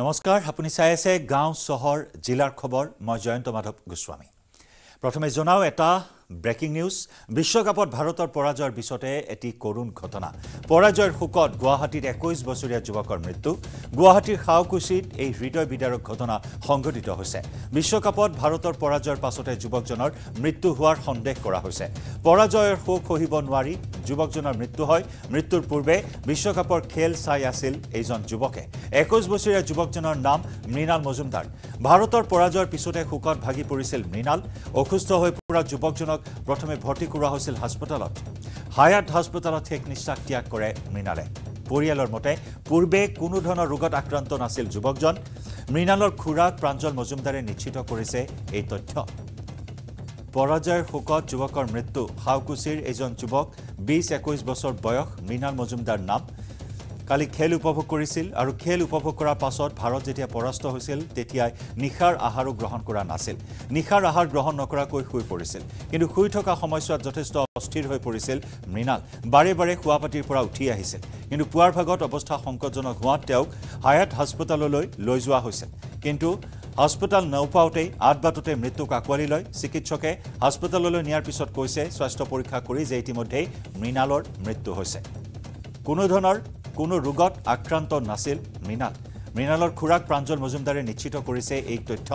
নমস্কাৰ আপুনি চাই আছে গাঁও চহৰ জিলাৰ খবৰ মই জয়ন্ত মাধৱ গোস্বামী প্ৰথমে জনাও এটা ব্ৰেকিং নিউজ বিশ্বকাপত ভাৰতৰ পৰাজয়ৰ পিছতে এটি করুণ ঘটনা পৰাজয়ৰ শোকত গুৱাহাটীত 21 বছৰীয়া যুৱকৰ মৃত্যু গুৱাহাটীৰ খাওকুছিত এই হৃদয় বিদাৰক ঘটনা সংঘটিত হৈছে বিশ্বকাপত ভাৰতৰ পৰাজয়ৰ পাছতে যুৱকজনৰ মৃত্যু হোৱাৰ সন্দেহ কৰা হৈছে পৰাজয়ৰ শোক সহিব নোৱাৰি যুৱকজনৰ মৃত্যু হয় মৃত্যুৰ পূৰ্বে বিশ্বকাপৰ খেল চাই আছিল এইজন যুৱকে 21 বছৰীয়া যুৱকজনৰ নাম মৃণাল মজুমদার ভাৰতৰ পৰাজয়ৰ পিছতে শোকত ভাগি পৰিছিল মৃণাল অসুস্থ হৈ পৰা যুৱকজনক प्रथमे भर्ती करा होसिल हास्पिटालत हायात हास्पिटालत एक निश्वास त्याग करे मृणाले परियालर मते पूर्वे कोनो धৰণৰ रोगत आक्रांत नासिल युवकजन मृणालर खुराक प्रांजल मजुमदारे निश्चित करिसे এই তথ্য পৰাজয়ৰ শোকত যুৱকৰ মৃত্যু হাওকুছিৰ এজন যুৱক 20-21 বছৰ বয়স মৃণাল মজুমদার নাম কালি খেল উপভোগ কৰিছিল আৰু খেল উপভোগ কৰাৰ পাছত ভাৰত যেতিয়া পৰাস্ত হৈছিল তেতিয়া নিখাৰ আহাৰো গ্ৰহণ কৰা নাছিল নিখাৰ আহাৰ গ্ৰহণ নকৰাকৈ শুই পৰিছিল কিন্তু শুই থকা সময়ছোৱাত যথেষ্ট অস্থিৰ হৈ পৰিছিল মৃণাল বাৰে বাৰে খুৱাপাটিৰ পৰা উঠি আহিছিল কিন্তু পুৱাৰ ভাগত অৱস্থা সংকটজনক হোৱাত তেওঁক হায়াত হাস্পতাললৈ লৈ যোৱা হৈছিল কিন্তু হাস্পতাল নৌপাওতেই আটবাটতে মৃত্যু কাকুৱালি লৈ চিকিৎসকে হাস্পতাললৈ নিয়াৰ পিছত কৈছে স্বাস্থ্য পৰীক্ষা কৰি যে ইতিমধ্যে মৃণালৰ মৃত্যু হৈছে কোনো ধৰণৰ कोनो रोगत आक्रांत नासिल मृणाल मृणालर खुराक प्रांजल मजुमदारे निश्चित करिसे एक तथ्य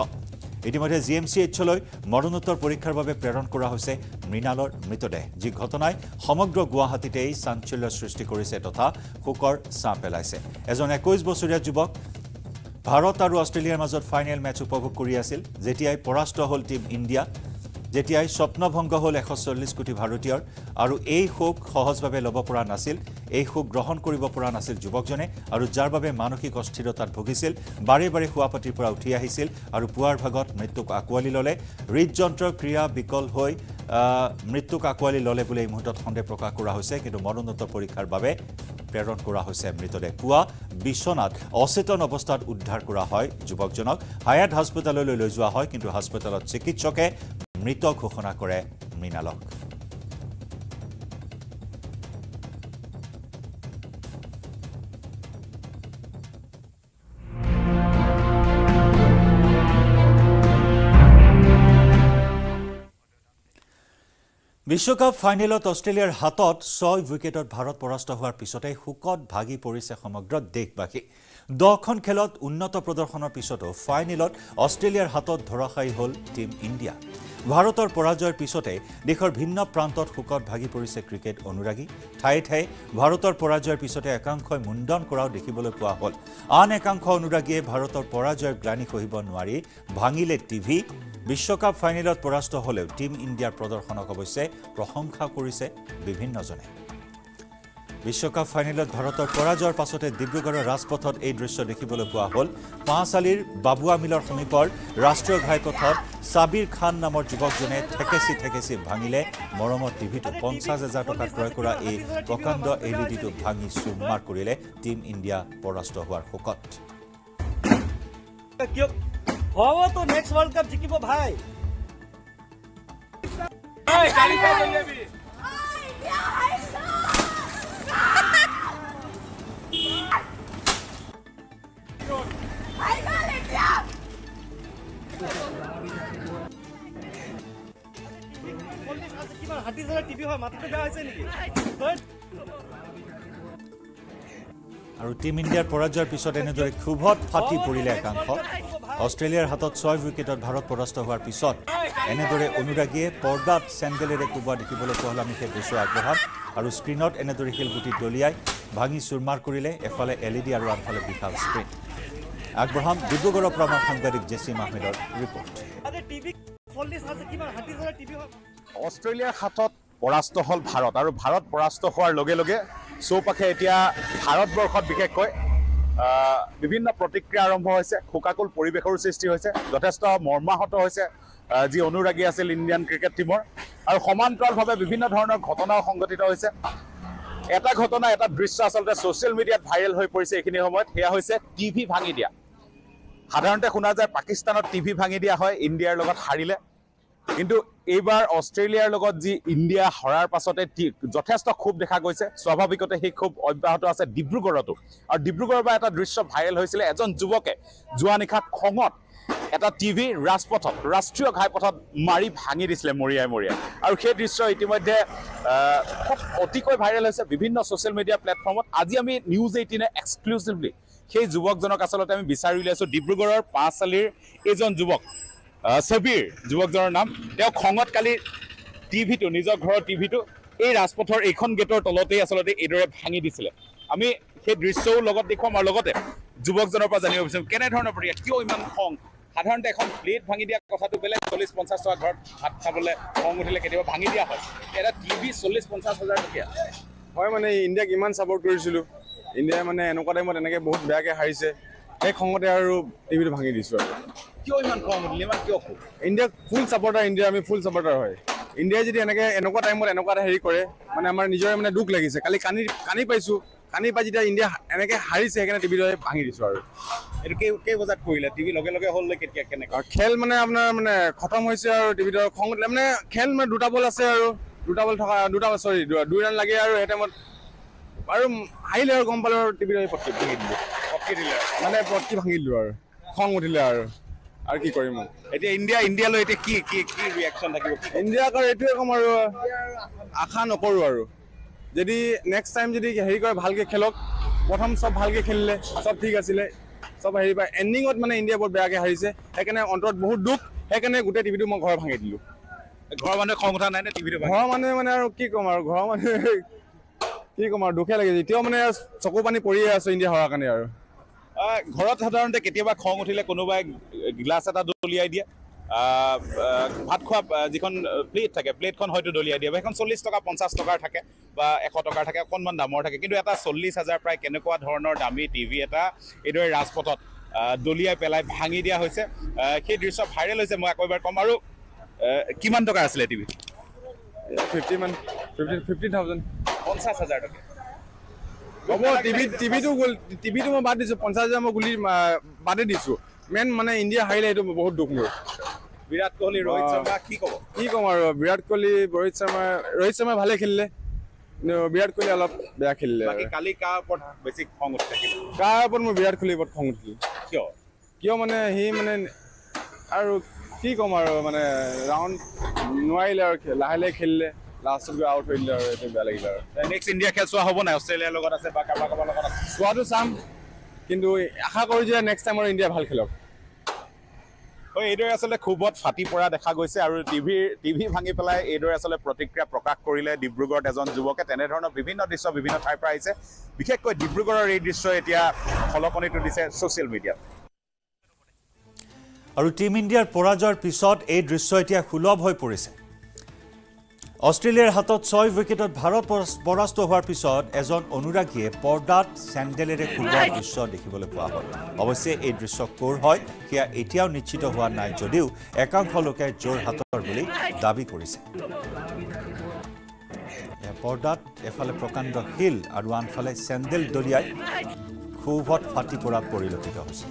इतिमध्ये जीएमसीएचলৈ मरणोत्तर परीक्षार বাবে প্ৰেৰণ কৰা হৈছে মৃণালৰ মৃতদেহ যি ঘটনাই সমগ্ৰ গুৱাহাটীতেই চাঞ্চল্য সৃষ্টি কৰিছে তথা শোকৰ ছাঁ পেলাইছে এজন 21 বছৰীয়া যুৱক ভাৰত আৰু অষ্ট্ৰেলিয়াৰ মাজত ফাইনেল ম্যাচ উপভোগ কৰি আছিল যেতিয়াই পৰাস্ত হল টিম ইণ্ডিয়া যেতিয়াই স্বপ্নভংগ হল 140 কোটি ভাৰতীয়ৰ আৰু এই শোক সহজভাৱে লব পৰা নাছিল এই শোক গ্ৰহণ কৰিব পৰা নাছিল যুৱকজনে আৰু যাৰ বাবে মানসিক অস্থিৰতাত ভুগিছিল বাৰে বাৰে খুৱাপাটিৰ পৰা উঠি আহিছিল আৰু পুৱাৰ ভাগত মৃত্যুক আকুৱালি ললে হৃদযন্ত্ৰৰ ক্ৰিয়া বিকল হৈ মৃত্যুক আকুৱালি ললে বুলি এই মুহূৰ্তত সন্দেহ প্ৰকাশ কৰা হৈছে কিন্তু মৰণোত্তৰ পৰীক্ষাৰ বাবে প্ৰেৰণ কৰা হৈছে মৃতদেহ পুৱা বিশ্বনাথ অচেতন অৱস্থাত উদ্ধাৰ কৰা হয় যুৱকজনক হায়াত হাস্পতাললৈ লৈ যোৱা হয় কিন্তু হাস্পতালত চিকিৎসকে মৃত ঘোষণা কৰে মৃণালক বিশ্বকাপ ফাইনেলত অস্ট্রেলিয়ার হাতত 6 উইকেটত ভারত পরাস্ত হওয়ার পিছতে হুকত ভাগি পৰিছে সমগ্র দেশবাসী 10খন খেলত উন্নত প্ৰদৰ্শনৰ পিছতো ফাইনেলত অস্ট্রেলিয়ার হাতত ধৰাশায়ী হল টিম ইন্ডিয়া ভাৰতৰ পৰাজয়ৰ পিছতে দেশৰ ভিন্ন প্ৰান্তত হুকত ভাগি পৰিছে ক্ৰিকেট অনুৰাগী ঠায়ে ঠায়ে ভাৰতৰ পৰাজয়ৰ পিছতে একাংশই মুণ্ডন কৰাও দেখিবলৈ পোৱা হল আন একাংশ অনুৰাগীয়ে ভাৰতৰ পৰাজয়ৰ গ্লানি সহিব নোৱাৰি ভাঙিলে টিভি বিশ্বকাপ ফাইনেলত পৰাস্ত হলেও টিম ইণ্ডিয়াৰ প্ৰদৰ্শনক অৱশ্যে প্ৰশংসা কৰিছে বিভিন্নজনে বিশ্বকাপ ফাইনেলত ভাৰতৰ পৰাজয়ৰ পাছতে ডিব্ৰুগড়ৰ ৰাজপথত এই দৃশ্য দেখিবলৈ পোৱা হল পাঁচালিৰ বাবুৱা মিলৰ সমীপৰ ৰাষ্ট্ৰীয় ঘাইপথত সাবিৰ খান নামৰ যুৱকজনে ঠেকেচি ঠেকেচি ভাঙিলে মৰমৰ টিভিটো 50,000 টকা ক্ৰয় কৰা এই প্ৰকাণ্ড এলইডিটো ভাঙি চুৰমাৰ কৰিলে টিম ইণ্ডিয়া পৰাস্ত হোৱাৰ শোকত हो तो नेक्स्ट वर्ल्ड कप जीती वो भाई हाथी टीवी और टीम इंडियार पराजयर पिछत एनेदरे क्षोभत फाटी परिले एकांश অস্ট্রেলিয়ার হাতত 6 উইকেটত ভারত পরাস্ত হওয়ার পিছত এনেদরে অনুরাগীয়ে পর্দাত স্যান্ডেলেৰে কোবা দেখিবলৈ পোৱা আমি সেই দৃশ্য আগবঢ়াম আৰু স্ক্রিনত এনেদৰে খেলগুটি দলিয়াই ভাঙি চুৰমাৰ কৰিলে এফালে এলইডি আৰু আনফালে বিশাল স্ক্রিন আগবঢ়াম ডিব্ৰুগড়ৰ প্ৰমাণ সাংবাদিক জেসিম আহমেদৰ ৰিপৰ্ট অস্ট্রেলিয়াৰ হাতত পরাস্ত হল ভারত আৰু ভারত পরাস্ত হোৱাৰ লগে লগে চৌপাখে এতিয়া ভাৰতবৰ্ষত বিশেষকৈ বিভিন্ন প্ৰতিক্ৰিয়া আৰম্ভ হৈছে খোকাকুল পৰিবেশৰ সৃষ্টি হৈছে যথেষ্ট মৰ্মাহত হৈছে যি অনুৰাগী আছিল ইণ্ডিয়ান ক্ৰিকেট টিমৰ আৰু সমান্তৰালভাৱে বিভিন্ন ধৰণৰ ঘটনা সংঘটিত হৈছে এটা ঘটনা এটা দৃশ্য আচলতে ছ'চিয়েল মিডিয়াত ভাইৰেল হৈ পৰিছে এইখিনি সময়ত হেয়া হৈছে টিভি ভাঙি দিয়া সাধাৰণতে শুনা যায় পাকিস্তানত টিভি ভাঙি দিয়া হয় ইণ্ডিয়াৰ লগত হাৰিলে কিন্তু এইবার অস্ট্রেলিয়ার লগত যে ইন্ডিয়া হরার পাছতে যথেষ্ট খুব দেখা গৈছে স্বাভাবিকতে সেই খুব অব্যাহত আছে ডিব্ৰুগড়তো আৰু ডিব্ৰুগড়ৰ পৰা এটা দৃশ্য ভাইৰেল হৈছিল এজন যুৱকে জুৱা নিখাত খঙত এটা টিভি ৰাজপথত ৰাষ্ট্ৰীয় ঘাইপথত মাৰি ভাঙি দিছিল মৰিয়াই মৰিয়াই আৰু সেই দৃশ্য ইতিমধ্যে খুব অতিকৈ ভাইৰেল হৈছে বিভিন্ন সোশ্যাল মিডিয়া প্ল্যাটফৰ্মত আজি আমি নিউজ 18 এ এক্সক্লুসিভলি সেই যুৱকজনক আচলতে আমি বিচাৰি লৈছো ডিব্ৰুগড়ৰ পাঁচআলিৰ এজন যুৱক सबीर युवकजনৰ নাম তেওঁ খঙত কালি টিভিটো নিজৰ ঘৰৰ টিভিটো এই ৰাজপথৰ এখন গেটৰ তলতেই আচলতে এদৰে ভাঙি দিছিল আমি সেই দৃশ্যও লগত দেখোম আৰু লগতে যুৱকজনৰ পৰা জানিব বিচাৰিম কেনে ধৰণৰ পৰিয়া কিয় ইমান খং সাধাৰণতে এখন প্লেট ভাঙি দিয়া কথাটো বেলেগ 40-50 টকা ঘৰত ভাত খাবলৈ খং উঠিলে কেতিয়াবা ভাঙি দিয়া হয় এটা টিভি 40-50 হাজাৰ টকা হয় মানে ইণ্ডিয়াক ইমান সাপোর্ট কৰিছিলো ইণ্ডিয়া মানে এনেকুৱা টাইমত এনেকৈ বহুত বেয়াকৈ হাৰিছে এই খঙতে আৰু টিভিটো ভাঙি দিছো আৰু কিয় ইমান খং উঠিলে মানে কিয় ইণ্ডিয়া ফুল সাপোর্টার ইণ্ডিয়া আমি ফুল সাপোর্টার হয় ইণ্ডিয়া যদি এনেকুৱা টাইমত এনেকুৱা হেৰি কৰে মানে আমাৰ নিজৰে মানে দুখ লাগিছে কালি কানি পাইছো কানি পাই যেতিয়া ইণ্ডিয়া এনেকৈ হাৰিছে কেনে টিভিটো ভাঙি দিছো আৰু এটো কে বজাত কৰিলে টিভি লগে লগে হ'ল কেতিয়া কেনে খেল মানে আপোনাৰ মানে খতম হৈছে আৰু টিভিটো খং উঠিলে মানে খেল মানে দুটা বল আছে আৰু দুটা বল থকা দুটা সৰি দুই রান লাগে আৰু এই টাইমত আৰু হাইলে আৰু গম পালৰ টিভিটো পটকি ভাঙি দিলে মানে পটকি ভাঙি দিলো আৰু খং উঠিলে আৰু আৰু কি কৰিম এতিয়া ইণ্ডিয়া লৈ এতিয়া কি কি কি ৰিঅ্যাকশন থাকিব ইণ্ডিয়া কৰ এটোৱে কম আৰু আশা নকৰো আৰু যদি নেক্সট টাইম যদি হেৰি কৰে ভালকে খেলক প্ৰথম সব ভালকে খেলিলে সব ঠিক আছিল সব হেৰি পাই এন্ডিংত মানে ইণ্ডিয়া বহুত বেয়াকৈ হাৰিছে সেইকাৰণে অন্তৰত বহুত দুখ সেইকাৰণে গোটে টিভিটো মই ঘৰ ভাঙি দিলো ঘৰ মানে খং উঠা নাই নে টিভিটো ঘৰ মানে মানে আৰু কি কম আৰু ঘৰ মানে কি কম আৰু দুখে লাগে এতিয়া মানে চকু পানী পৰিয়ে আছে ইণ্ডিয়া হৰাৰ কাৰণে আৰু ঘৰত সাধাৰণতে কেতিয়াবা খং উঠিলে কোনোবাই গ্লাছ এটা দলিয়াই দিয়ে ভাত খোৱা যিখন প্লেট থাকে প্লেটখন হয়তো দলিয়াই দিয়ে বা এখন 40 টকা 50 টকাৰ থাকে বা 100 টকাৰ থাকে অকণমান দামৰ থাকে কিন্তু এটা 40 হাজাৰ প্ৰায় কেনেকুৱা ধৰণৰ দামী টিভি এটা এইদৰে ৰাজপথত দলিয়াই পেলাই ভাঙি দিয়া হৈছে সেই দৃশ্য ভাইৰেল হৈছে মই একবাৰ কম আৰু কিমান টকা আছিলে টিভি 50,000 টকা হ'ব টিভিটো গ'ল টিভিটো মই বাদ দিছো 50,000 মই গুলি বাদে দিছো মেন মানে ইণ্ডিয়া হাৰিলে এইটো বহুত দুখ মোৰ বিৰাট কোহলি ৰোহিত শৰ্মা কি ক'ম আৰু বিৰাট কোহলি ৰোহিত শৰ্মা ভালে খেলিলে বিৰাট কোহলি অলপ বেয়া খেলিলে বাকি কালি কাৰ ওপৰত বেছি খং উঠিছিল কাৰ ওপৰত মই বিৰাট কোহলিৰ ওপৰত খং উঠিছিল কিয় মানে হি মানে আৰু কি ক'ম আৰু মানে ৰাউণ্ড নোৱাৰিলে আৰু লাহে লাহে খেলিলে লাস্টত গৈ আউট হৈ দিলে আৰু এইটো বেয়া লাগিলে আৰু নেক্সট ইণ্ডিয়া খেল চোৱা হ'ব নাই অষ্ট্ৰেলিয়াৰ লগত আছে বা কাৰোবাৰ লগত আছে চোৱাটো চাম কিন্তু আশা কৰোঁ যে নেক্সট টাইমৰ ইণ্ডিয়া ভাল খেলক হয় এইদৰে আচলতে খুবত ফাটি পৰা দেখা গৈছে আৰু টিভি ভাঙি পেলাই এইদৰে আচলতে প্ৰতিক্ৰিয়া প্ৰকাশ কৰিলে ডিব্ৰুগড়ত এজন যুৱকে তেনেধৰণৰ বিভিন্ন দৃশ্য বিভিন্ন ঠাইৰ পৰা আহিছে বিশেষকৈ ডিব্ৰুগড়ৰ এই দৃশ্য এতিয়া খলকনিটো দিছে ছ'চিয়েল মিডিয়াত আৰু টিম ইণ্ডিয়াৰ পৰাজয়ৰ পিছত এই দৃশ্য এতিয়া সুলভ হৈ পৰিছে অস্ট্রেলিয়ার হাতত 6 উইকেটত ভারত পরাস্ত হওয়ার পিছত এজন অনুরাগীয়ে পর্দাত স্যান্ডেলেরে খুলবার দৃশ্য দেখিবলৈ পোৱা হয় অবশ্যই এই দৃশ্য কোৰ হয় কিয়া এতিয়াও নিশ্চিত হওয়া নাই যদিও একাংশ লোকে জোর হাতৰ বুলি দাবী কৰিছে পর্দাত এফালে প্রকাণ্ড হিল আর আনফালে স্যান্ডেল দলিয়াই খুবত ফাটি পৰা পৰিলক্ষিত হৈছে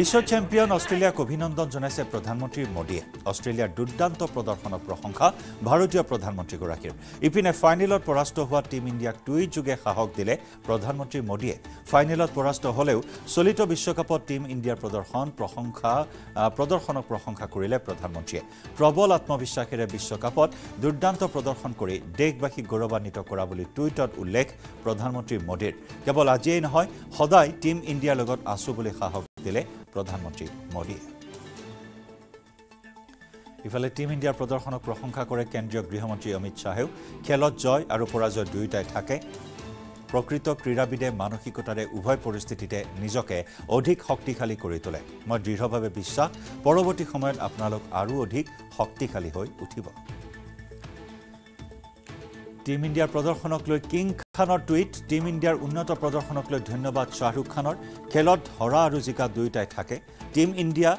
বিশ্ব চ্যাম্পিয়ন অস্ট্রেলিয়াক অভিনন্দন জানাইছে প্রধানমন্ত্রী মোদীয়ে অস্ট্রেলিয়ার দুর্দান্ত প্রদর্শনের প্রশংসা ভারতীয় প্রধানমন্ত্রীগীর ইপিনে ফাইনেলত পরাস্ত হওয়া টিম ইন্ডিয়াক টুইট যোগে সাহস দিলে প্রধানমন্ত্রী মোদীয়ে ফাইনেলত পরাস্ত হলেও চলিত বিশ্বকাপত টিম ইন্ডিয়ার প্রদর্শনক প্রশংসা করলে প্রধানমন্ত্রীয়ে প্রবল আত্মবিশ্বাসের বিশ্বকাপত দুর্দান্ত প্রদর্শন করে দেশবাসীক গৌরবান্বিত করা বলে টুইটত উল্লেখ প্রধানমন্ত্রী মোদীর কেবল আজিয়েই নহয় সদায় টিম ইন্ডিয়ার লগত আছো বলে সাহস দিলে প্রধানমন্ত্রী মোদী ইফালে টিম ইন্ডিয়ার প্রদর্শনক প্রশংসা করে কেন্দ্রীয় গৃহমন্ত্রী অমিত শাহেও খেলত জয় আর পরাজয় দুইটাই থাকে প্রকৃত ক্রীড়াবিদে মানসিকতার উভয় পরিস্থিতিতে নিজকে অধিক শক্তিশালী করে তোলে মই দৃঢ়ভাবে বিশ্বাস পরবর্তী সময়ত আপোনালোক আৰু অধিক শক্তিশালী হৈ উঠিব টিম ইন্ডিয়ার প্রদর্শনক লৈ কিং খানৰ টুইট টিম ইন্ডিয়াৰ উন্নত প্রদর্শনক লৈ ধন্যবাদ শাহরুখ খানৰ খেলত হৰা আৰু জিকা দুইটাই থাকে টিম ইন্ডিয়া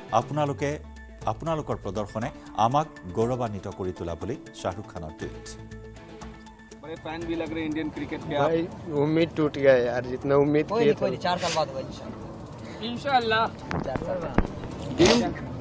আপোনালোকৰ প্রদর্শনে আমাক গৌরবান্বিত কৰি তোলা বুলি শাহরুখ খানৰ টুইট बड़े फैन भी लग रहे इंडियन क्रिकेट के भाई उम्मीद टूट गया यार जितना उम्मीद थी 4 साल बाद होगा इंशाल्लाह टीम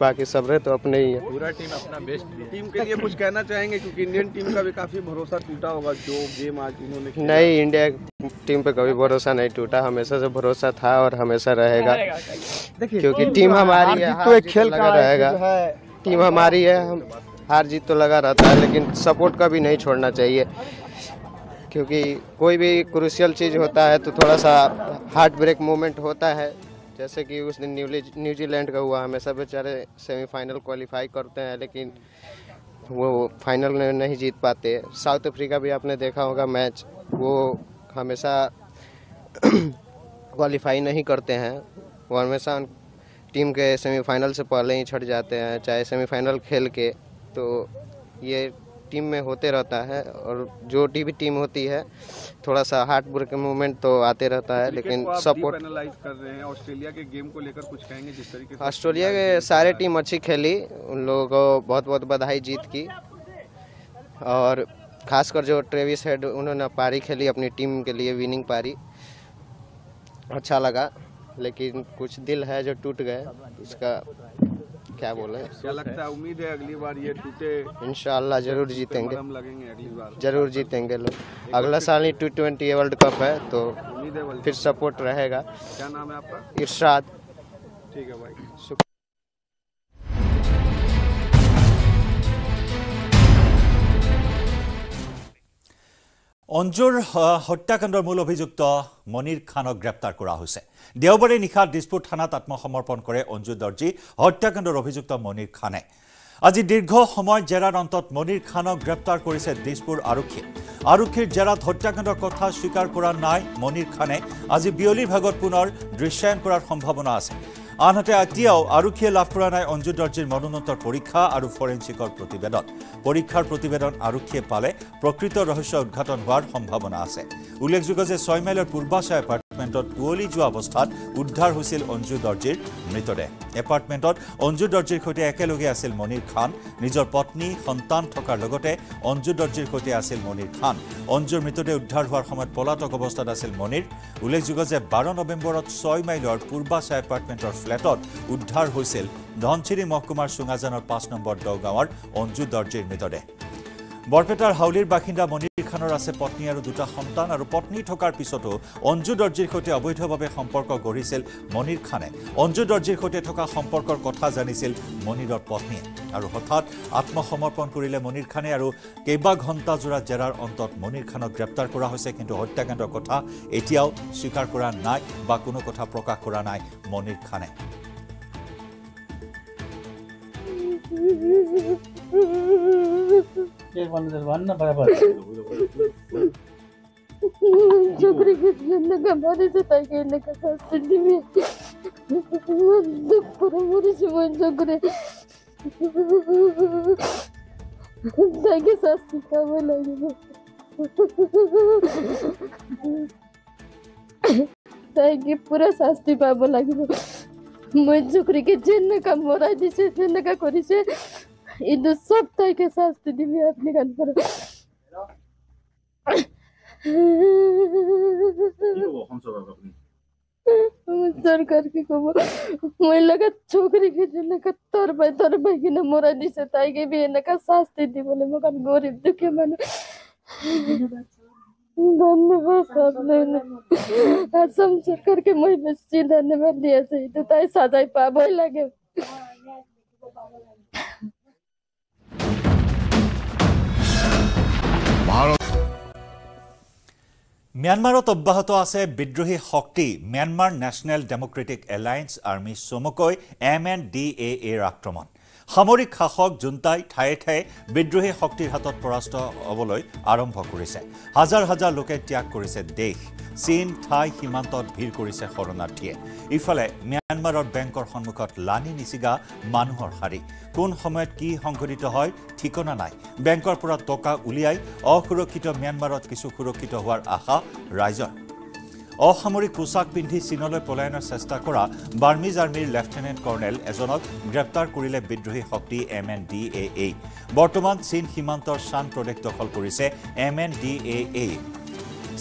बाकी सब रहे तो अपने ही है, पूरा टीम अपना बेस्ट टीम के लिए कुछ कहना चाहेंगे क्योंकि इंडियन टीम का भी काफी भरोसा टूटा होगा जो गेम आज इन्होंने? नहीं, इंडिया टीम पे कभी भरोसा नहीं टूटा, हमेशा से भरोसा था और हमेशा रहेगा, क्योंकि टीम हमारी है, तो एक खेल लगा रहेगा, टीम हमारी है, हार जीत तो लगा रहता है, लेकिन सपोर्ट कभी नहीं छोड़ना चाहिए, क्योंकि कोई भी क्रूशियल चीज़ होता है तो थोड़ा सा हार्ट ब्रेक मोमेंट होता है, जैसे कि उस दिन न्यूजीलैंड का हुआ। हमेशा बेचारे सेमीफाइनल क्वालिफाई करते हैं लेकिन वो फाइनल में नहीं जीत पाते। साउथ अफ्रीका भी आपने देखा होगा मैच, वो हमेशा क्वालिफाई नहीं करते हैं, वो हमेशा टीम के सेमीफाइनल से पहले ही छट जाते हैं, चाहे सेमीफाइनल खेल के, तो ये टीम में होते रहता है। और जो भी टीम होती है थोड़ा सा हार्ट ब्रेक मूवमेंट तो आते रहता है, लेकिन सपोर्ट कर रहे हैं। ऑस्ट्रेलिया के गेम को लेकर कुछ कहेंगे? जिस तरीके से ऑस्ट्रेलिया के सारे टीम अच्छी खेली, उन लोगों को बहुत बहुत बधाई जीत की, और खासकर जो ट्रेविस हेड उन्होंने पारी खेली अपनी टीम के लिए, विनिंग पारी, अच्छा लगा, लेकिन कुछ दिल है जो टूट गए, इसका क्या बोले? क्या लगता है, उम्मीद है अगली बार ये टूटे? इंशाल्लाह जरूर जीतेंगे, अगली बार जरूर जीतेंगे लोग, अगला साल ही T20 वर्ल्ड कप है तो फिर सपोर्ट रहेगा। क्या नाम है आपका? इरशाद। ठीक है भाई, शुक्रिया। अंजुर हत्याकाण्डर मूल अभियुक्त मणिर खानक ग्रेप्तार करा हुइसे। देवबारे निशा दिसपुर थानात आत्मसमर्पण करे अंजु दर्जी। हत्याकाण्डर अभियुक्त मणिर खाने আজি दीर्घ समय जेरार अंतत मणिर खानक ग्रेप्तार करिसे दिसपुर आरक्षी। आरक्षीर जेरात हत्याकाण्डर कथा स्वीकार करा नाय मणिर खाने, আজি बियलिर भागत पुनर दृश्यायन करार सम्भावना आछे। आनहाते एतियाओ आरक्षीये लाभ करा नाय अंजु दर्जीर मरणोत्तर परीक्षा और फरेन्सिकर प्रतिवेदन। परीक्षार प्रतिवेदन आरक्षीये पाले प्रकृत रहस्य उद्घाटन होवार सम्भावना आछे। उल्लेखयोग्य जे 6 माइলৰ पूर्वाशय एपार्टमेंटत टुवली जोৱা अवस्थात उद्धार হৈছিল अंजु दर्जीर मृतदेह। एपार्टमेंटत अंजु दर्जीर সৈতে একেলগে আছিল মণিৰ খান। নিজৰ পত্নী সন্তান থকাৰ লগতে अंजु दर्जीर সৈতে আছিল মণিৰ খান। অঞ্জুৰ মৃতদেহ উদ্ধার হোৱাৰ সময়ত পলাতক অৱস্থাত আছিল মণিৰ। উল্লেখযোগ্য যে 12 নৱেম্বৰত 6 মাইলৰ পূৰ্বাশয় এপার্টমেন্টৰ ফ্লেটত উদ্ধাৰ হৈছিল ধনচিৰি মহকুমাৰ চুঙাজানৰ 5 নম্বৰ দগাঁৱৰ अंजु दर्जीर মৃতদেহ। बरपेटार हाउलिर बासिंदा मणिर खानर आछे पत्नी और 2टा सन्तान, और पत्नी थकार पिछतो अंजु दर्जीर सहित अवैधभावे सम्पर्क गढ़िसिल मणिर खाने। अंजु दर्जीर सहित थका सम्पर्कर कथा जानिसिल मणिरर पत्नी, और हठात आत्मसमर्पण करिले मणिर खाने। और केबा घंटा जोरा जेरार अंतत मणिर खानक ग्रेप्तार करा होइसे, किन्तु हत्याकाण्डर कथा एतियाओ स्वीकार करा नाय बा कोनो कथा प्रकाश करा नाय मणिर खाने। छोकरी के हमारे सताई गई में दुख पर हमारे जीवन छोकरे ताकि सास पिता लगे ताकि पूरा शास्ति पाब लगे। मैं छोकरी के जेनेका मरा दी से जेनेका करी से इधर सब तय के साथ दिव्य अपने कान पर सरकार की को मैं लगा छोकरी के जने का तोर भाई की न मोरा दी से तय के भी न का साथ दी बोले मकान गरीब दुखे मन धन्यवाद आपने असम सरकार के मैं बच्ची धन्यवाद दिया से तो तय सजाई पावे लगे। म्यानमारत अब्याहत आछे विद्रोही शक्ति Myanmar national democratic Allianz army चमुक MNDAAर आक्रमण। সামরিক শাসক জুন্তাই ঠায়ে ঠায়ে বিদ্রোহী শক্তিৰ হাতত পৰাস্ত হ'বলৈ আৰম্ভ কৰিছে হাজাৰ হাজাৰ লোকে ত্যাগ কৰিছে দেশ চীন ঠাই সীমান্তত ভিৰ কৰিছে শৰণাৰ্থীয়ে ইফালে মিয়ানমাৰৰ বেংকৰ সন্মুখত লানি নিছিগা মানুহৰ হাৰি কোন সময়ত কি সংঘটিত হয় ঠিকনা নাই বেংকৰ পৰা টকা উলিয়াই অসুৰক্ষিত মিয়ানমাৰত কিছু সুৰক্ষিত হোৱাৰ আশা ৰাইজৰ অসামৰিক পোছাক পিন্ধি চীনলৈ পলায়নৰ চেষ্টা কৰা বাৰ্মিজ আৰ্মিৰ লেফটেনেণ্ট কৰ্ণেল এজনক গ্ৰেপ্তাৰ কৰিলে বিদ্ৰোহী শক্তি MNDAA বৰ্তমান চীন সীমান্তৰ শান প্ৰদেশ দখল কৰিছে MNDAA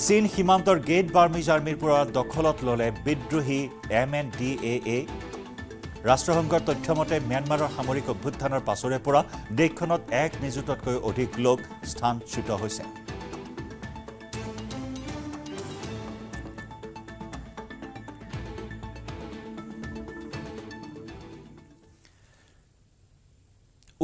চীন সীমান্তৰ গেট বাৰ্মিজ আৰ্মিৰ পৰা দখলত ললে বিদ্ৰোহী MNDAA ৰাষ্ট্ৰসংঘৰ তথ্যমতে মিয়ানমাৰৰ সামৰিক অভ্যুত্থানৰ পাছৰে পৰা দেশখনত 1 নিযুততকৈ অধিক লোক স্থানচ্যুত হৈছে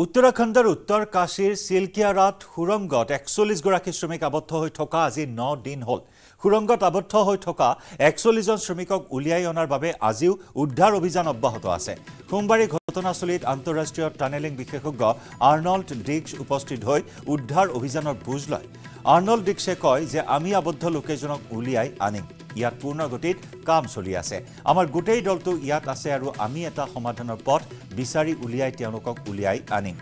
उत्तराखंडर उत्तर काशीर सिलकियारात हुरंगत 41 गराकी श्रमिक आबद्ध হৈ থকা আজি 9 দিন হল हुरंगत आबद्ध হৈ থকা 41 জন শ্রমিকক উলিয়াই অনাৰ বাবে আজিও উদ্ধার অভিযান অব্যাহত আছে সোমবাৰে ঘটনাস্থলীত আন্তঃৰাষ্ট্ৰীয় টানেলিং বিশেষজ্ঞ আর্নল্ড ডিক্স উপস্থিত হৈ উদ্ধার অভিযানৰ বুজ লয় আর্নল্ড ডিক্সে কয় যে আমি আবদ্ধ লোকেজনক উলিয়াই আনিম ইয়াত পূৰ্ণ গতিত কাম চলি আছে আমাৰ গোটেই দলটো ইয়াত আছে আৰু আমি এটা সমাধানৰ পথ বিচাৰি উলিয়াই তেওঁলোকক উলিয়াই আনিম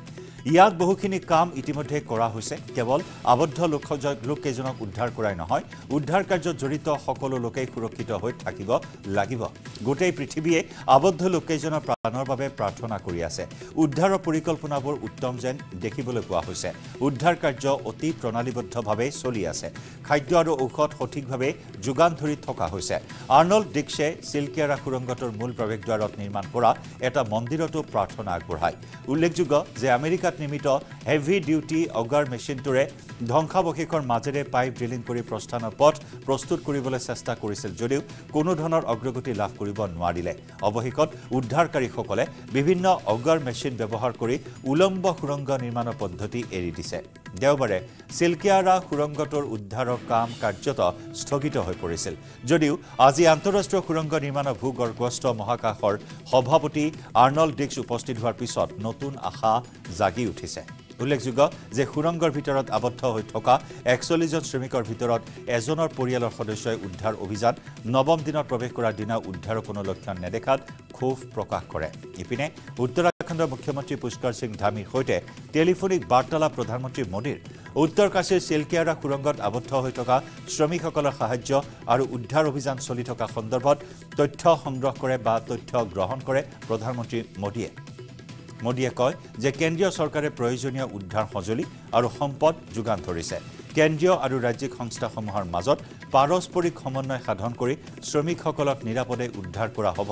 ইয়াত বহুখিনি কাম ইতিমধ্যে কৰা হৈছে কেৱল আবদ্ধ লোকজনক উদ্ধাৰ কৰাই নহয় উদ্ধাৰ কাৰ্যত জড়িত সকলো লোকেই সুৰক্ষিত হৈ থাকিব লাগিব গোটেই পৃথিৱীয়ে আবদ্ধ লোকজনৰ প্ৰাণৰ বাবে প্ৰাৰ্থনা কৰি আছে উদ্ধাৰৰ পৰিকল্পনাবোৰ উত্তম যেন দেখিবলৈ পোৱা হৈছে উদ্ধাৰ কাৰ্য অতি প্ৰণালীবদ্ধভাৱে চলি আছে খাদ্য আৰু ঔষধ সঠিকভাৱে যোগান ধৰি থকা হৈছে আৰ্নল্ড ডিক্সে চিলকিয়াৰা সুৰংগটোৰ মূল প্ৰৱেশদ্বাৰত নিৰ্মাণ কৰা এটা মন্দিৰতো প্ৰাৰ্থনা আগবঢ়ায় উল্লেখযোগ্য যে আমেৰিকা নিমিত হেভি ডিউটি অগাৰ মেচিনটোৰে ধ্বংসাৱশেষৰ মাজেৰে পাইপ ড্ৰিলিং কৰি প্ৰস্থানৰ পথ প্ৰস্তুত কৰিবলৈ চেষ্টা কৰিছিল যদিও কোনো ধৰণৰ অগ্ৰগতি লাভ কৰিব নোৱাৰিলে অৱশেষত উদ্ধাৰকাৰীসকলে বিভিন্ন অগাৰ মেচিন ব্যৱহাৰ কৰি উলম্ব সুৰংগ নিৰ্মাণৰ পদ্ধতি এৰি দিছে দেওবাৰে চিলকিয়াৰা সুৰংগটোৰ উদ্ধাৰৰ কাম কাৰ্যত স্থগিত হৈ পৰিছিল যদিও আজি আন্তঃৰাষ্ট্ৰীয় সুৰংগ নিৰ্মাণৰ ভূগৰ্ভস্থ মহাকাশৰ সভাপতি আৰ্নল্ড ডিক্স উপস্থিত হোৱাৰ পিছত নতুন আশা জাগি উঠিছে উল্লেখযোগ্য যে সুৰংগৰ ভিতৰত আবদ্ধ হৈ থকা 41 জন শ্ৰমিকৰ ভিতৰত এজনৰ পৰিয়ালৰ সদস্যই উদ্ধাৰ অভিযান নৱম দিনত প্ৰৱেশ কৰাৰ দিনা উদ্ধাৰৰ কোনো লক্ষণ নেদেখাত ক্ষোভ প্ৰকাশ কৰে ইপিনে উত্তৰাখণ্ডৰ মুখ্যমন্ত্ৰী পুষ্কৰ সিং ধামীৰ সৈতে টেলিফোনিক বাৰ্তালাপ প্ৰধানমন্ত্ৰী মোদীৰ উত্তৰ কাশীৰ চিলকিয়াৰা সুৰংগত আবদ্ধ হৈ থকা শ্ৰমিকসকলৰ সাহায্য আৰু উদ্ধাৰ অভিযান চলি থকা সন্দৰ্ভত তথ্য সংগ্ৰহ কৰে বা তথ্য গ্ৰহণ কৰে প্ৰধানমন্ত্ৰী মোদীয়ে মোদীয়ে কয় যে কেন্দ্ৰীয় চৰকাৰে প্ৰয়োজনীয় উদ্ধাৰ সঁজুলি আৰু সম্পদ যোগান ধৰিছে কেন্দ্ৰীয় আৰু ৰাজ্যিক সংস্থাসমূহৰ মাজত পাৰস্পৰিক সমন্বয় সাধন কৰি শ্ৰমিকসকলক নিৰাপদে উদ্ধাৰ কৰা হ'ব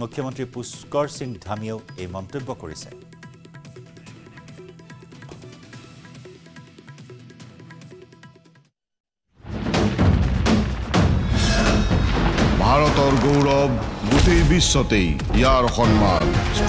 মুখ্যমন্ত্ৰী পুষ্কৰ সিং ধামীয়েও এই মন্তব্য কৰিছে ভাৰতৰ গৌৰৱ গোটেই বিশ্বতেই ইয়াৰ সন্মান